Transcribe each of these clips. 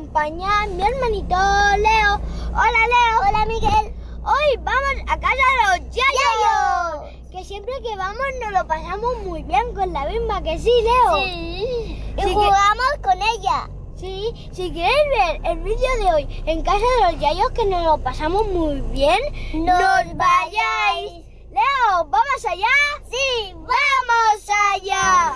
acompaña mi hermanito Leo. Hola Leo. Hola Miguel. Hoy vamos a casa de los yayos, que siempre que vamos nos lo pasamos muy bien con la Bimba, que sí, Leo. Sí. Y sí, jugamos con ella. Sí, si quieres ver el vídeo de hoy en casa de los yayos, que nos lo pasamos muy bien, ¡nos vayáis! Leo, ¿vamos allá? Sí, vamos allá.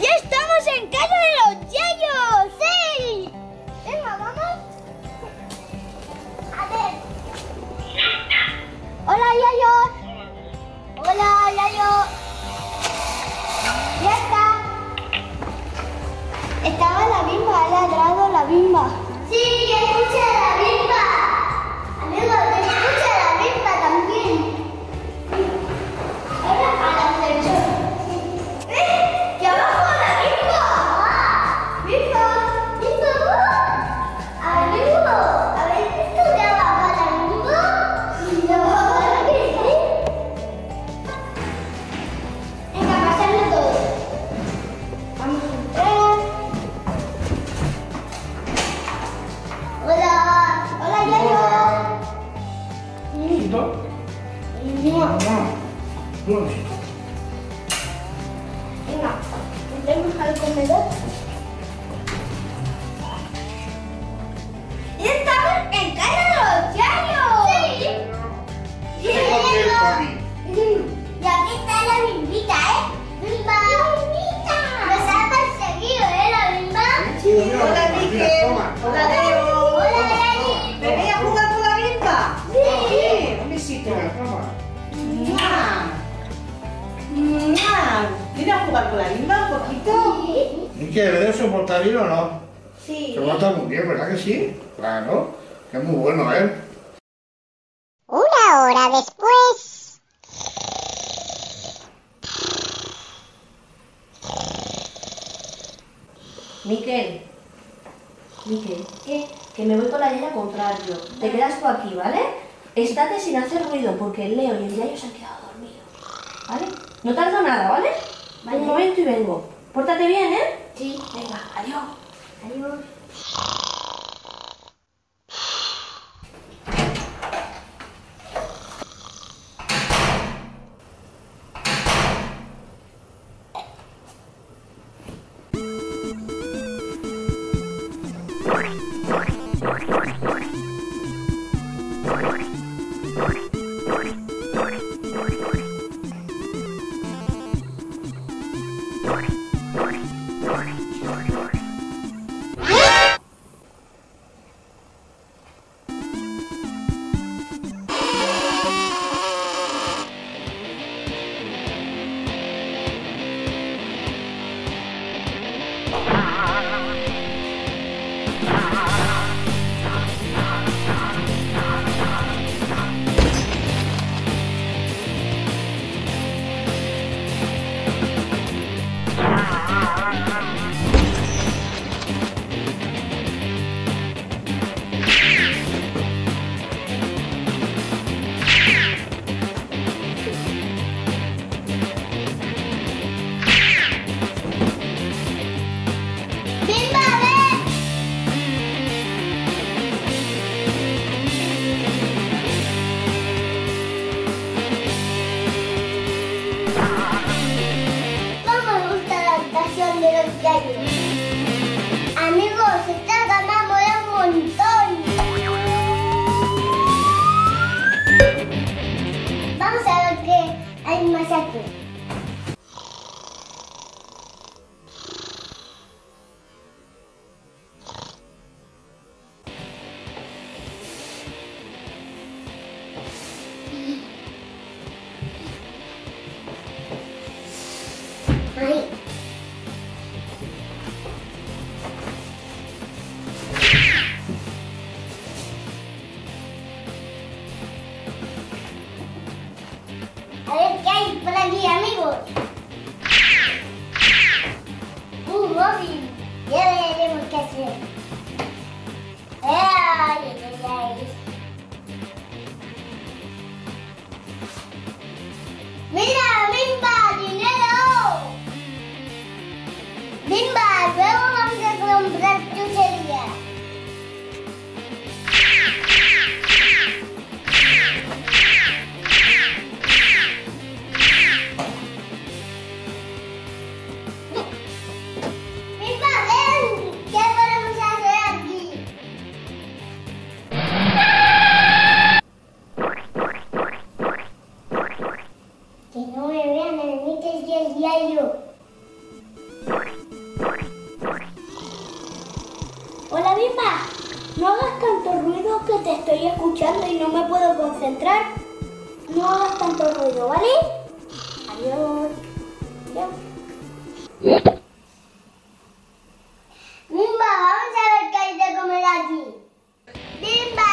¡Ya estamos en casa de los yayos! ¡Sí! Venga, vamos. A ver. Hola, yayos. Hola, yayos. Ya está. Estaba la Bimba, ha ladrado la Bimba. Sí, escucha la Bimba. Amigos, escucha la Bimba también. Ahora a la flecha. ¡Eh! ¡Que abajo la Bimba! ¡Bimba! ¡Bimba! ¡A Bimba! ¿Habéis visto que abajo la Bimba? Sí, que abajo la Bimba. Venga, pasarlo todo. Vamos a entrar. Venga, entremos al comedor. ¡Y estamos en casa de los yayos! ¡Sí! ¡Sí! Y aquí está la bimbita, ¿eh? ¡Bimba! ¡Bimbita! ¡Nos ha perseguido, ¿eh, la bimba! Sí, hola, Mikel. Hola, Leo. Hola, Eli. ¿Me voy a jugar con la bimba? Sí. Un besito. ¿Quieres jugar con la bimba un poquito? Sí. ¿Y qué? ¿Debe soportar bien o no? Sí. Se porta muy bien, ¿verdad que sí? Claro, que es muy bueno, ¿eh? Una hora después. Mikel, ¿qué? Que me voy con la Yaya a comprar yo. Te quedas tú aquí, ¿vale? Estate sin hacer ruido, porque el Leo y el Yayo se han quedado dormidos, ¿vale? No tardo nada, ¿vale? Vale. Un momento y vengo. Pórtate bien, ¿eh? Sí. Venga, adiós. Adiós. ¡Bimba! ¡Luego vamos a comprar chuchería. Hola Bimba, no hagas tanto ruido que te estoy escuchando y no me puedo concentrar. No hagas tanto ruido, ¿vale? Adiós. Adiós. Bimba, vamos a ver qué hay de comer aquí. Bimba,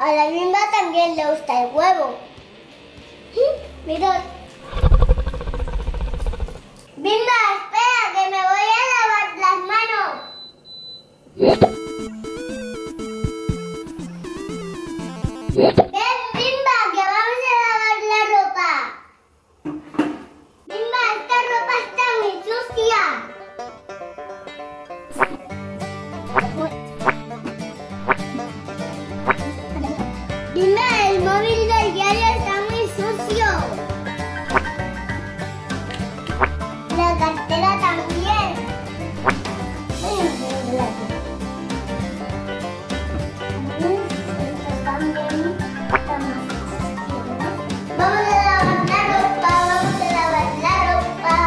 a la Bimba también le gusta el huevo. Mirad. Bimba, espera, que me voy a lavar las manos. Ven, Bimba, que vamos a lavar la ropa. Bimba, esta ropa está muy sucia. El móvil del diario está muy sucio. La cartera también. Vamos a lavar la ropa, vamos a lavar la ropa.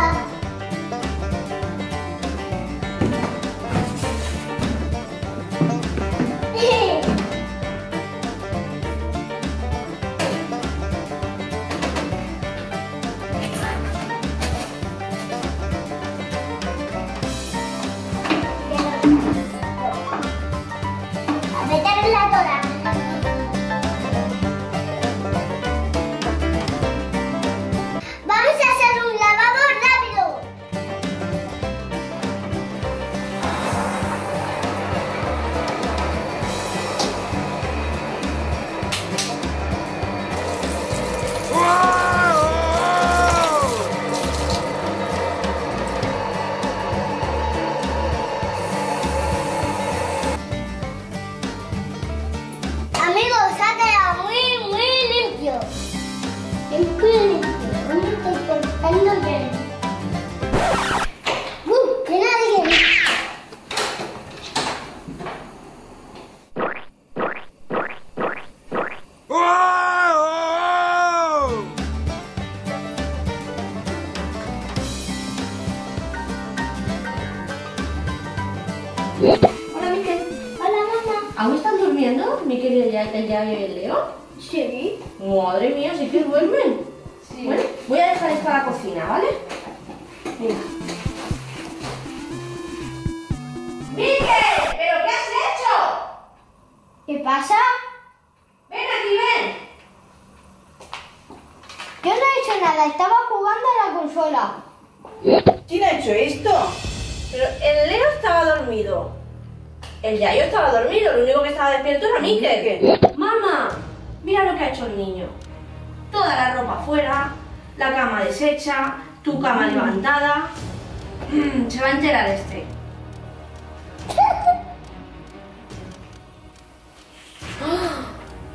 Se va a enterar este.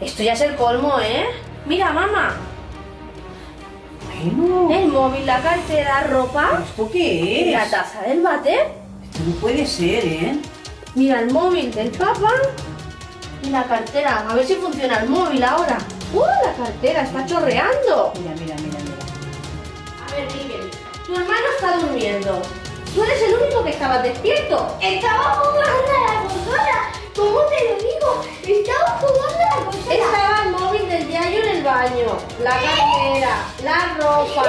Esto ya es el colmo, ¿eh? Mira, mamá. Bueno. El móvil, la cartera, ropa. ¿Esto qué es? La taza del váter. Esto no puede ser, ¿eh? Mira, el móvil del papá y la cartera. A ver si funciona el móvil ahora. La cartera está chorreando. Mira, mira, mira, mira. A ver, Miguel, tu hermano está durmiendo. Tú eres el único que estabas despierto. Estaba jugando a la consola. ¿Cómo te lo digo? Estaba jugando a la consola. Estaba el móvil del diario en el baño. La cartera, la ropa.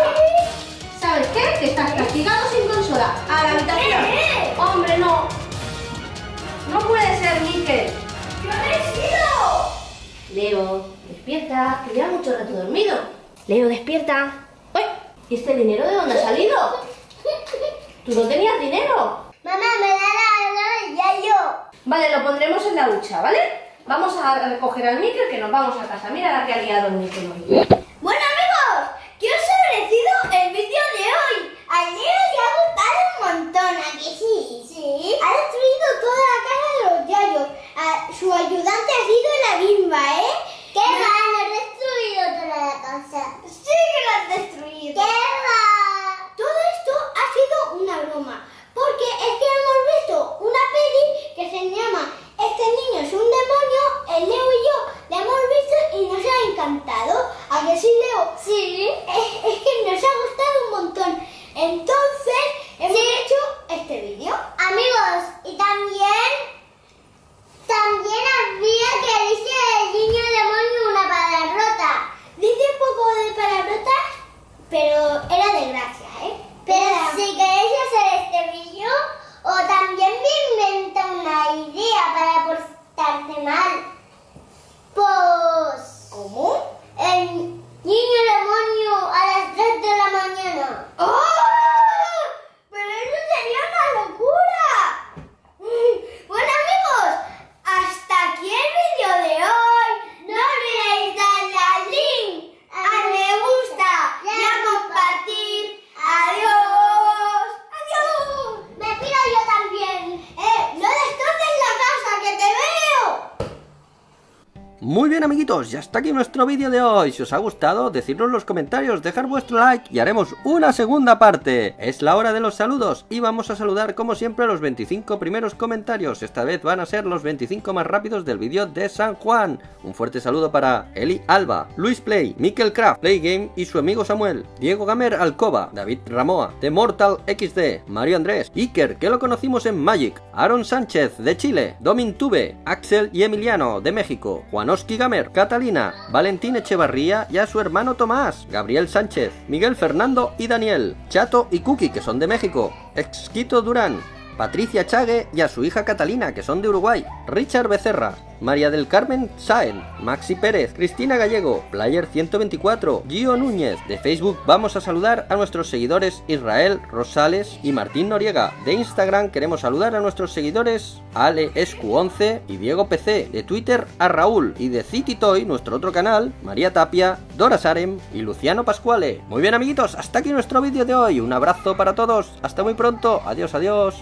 ¿Sabes qué? Que estás castigado sin consola. A la habitación. Hombre, no. No puede ser, Mikel. ¡Yo he sido! Leo, despierta, que lleva mucho rato dormido. Leo, despierta. ¡Uy! ¿Y este dinero de dónde ha salido? ¿Tú no tenías dinero? Mamá, me da la ya yo. Vale, lo pondremos en la ducha, ¿vale? Vamos a recoger al Mikel que nos vamos a casa. Mira la que ha liado el Mikel hoy. Bueno, amigos, que os ha parecido el vídeo de hoy. Al Leo le ha gustado un montón, ¿a que sí? Sí. Ha destruido toda la casa de los yayos. Su ayudante ha sido la Bimba, ¿eh? ¡Qué va! ¡Nos destruyó toda la casa! ¡Sí que la has destruido! ¡Qué va! Todo esto ha sido una broma, porque es que hemos visto una peli que se llama Este niño es un demonio, el Leo y yo la hemos visto y nos ha encantado. ¿A que sí, Leo? Sí. Es que nos ha gustado un montón. Entonces, hemos hecho este vídeo. Amigos, y también había que dice el niño demonio una palabrota. Dice un poco de palabrotas, pero era de gracia, ¿eh? Pero si queréis hacer este vídeo, o también me inventa una idea para portarte mal. Pues... ¿Cómo? El niño demonio a las 3 de la mañana. ¡Oh! ¡Pero eso sería una locura! Bueno, amigos... Hasta aquí el vídeo de hoy. No olvidéis darle al link, a me gusta y a compartir. Adiós. Adiós. Me pido yo también. No destroces la casa, que te veo. Muy bien, amiguitos, ya está aquí nuestro vídeo de hoy. Si os ha gustado, decidnos en los comentarios, dejar vuestro like y haremos una segunda parte. Es la hora de los saludos y vamos a saludar como siempre a los 25 primeros comentarios. Esta vez van a ser los 25 más rápidos del vídeo de San Juan. Un fuerte saludo para Eli Alba, Luis Play, Mikel Craft, Play Game y su amigo Samuel, Diego Gamer Alcoba, David Ramoa, The Mortal XD, Mario Andrés, Iker, que lo conocimos en Magic, Aaron Sánchez de Chile, Domin Tube, Axel y Emiliano de México, Juan Oscar Kigamer, Catalina, Valentín Echevarría y a su hermano Tomás, Gabriel Sánchez, Miguel Fernando y Daniel, Chato y Kuki, que son de México, Exquisito Durán, Patricia Chague y a su hija Catalina, que son de Uruguay, Richard Becerra, María del Carmen Saen, Maxi Pérez, Cristina Gallego, Player124, Gio Núñez. De Facebook vamos a saludar a nuestros seguidores Israel Rosales y Martín Noriega. De Instagram queremos saludar a nuestros seguidores Ale Escu11 y Diego PC. De Twitter a Raúl. Y de CityToy, nuestro otro canal, María Tapia, Dora Sarem y Luciano Pascuale. Muy bien, amiguitos, hasta aquí nuestro vídeo de hoy. Un abrazo para todos, hasta muy pronto, adiós, adiós.